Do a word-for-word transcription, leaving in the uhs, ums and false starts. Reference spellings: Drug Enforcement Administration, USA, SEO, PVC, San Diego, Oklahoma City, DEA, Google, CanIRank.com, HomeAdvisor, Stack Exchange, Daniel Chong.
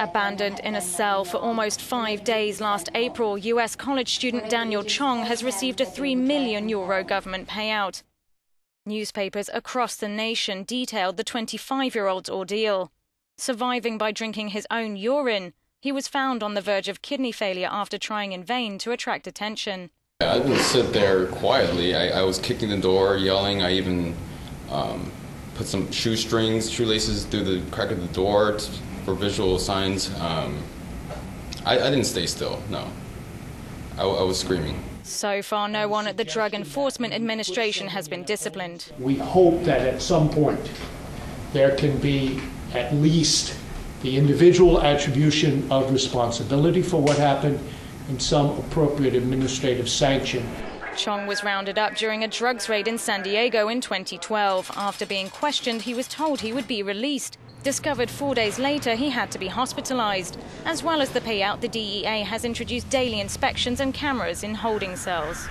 Abandoned in a cell for almost five days last April, U S college student Daniel Chong has received a three million euro government payout. Newspapers across the nation detailed the twenty-five-year-old's ordeal. Surviving by drinking his own urine, he was found on the verge of kidney failure after trying in vain to attract attention. I didn't sit there quietly. I, I was kicking the door, yelling. I even um, put some shoestrings, shoelaces through the crack of the door for visual signs. Um, I, I didn't stay still, no. I, I was screaming. So far, no one at the Drug Enforcement Administration has been disciplined. We hope that at some point there can be at least the individual attribution of responsibility for what happened and some appropriate administrative sanction. Chong was rounded up during a drugs raid in San Diego in twenty twelve. After being questioned, he was told he would be released. Discovered four days later, he had to be hospitalized. As well as the payout, the D E A has introduced daily inspections and cameras in holding cells.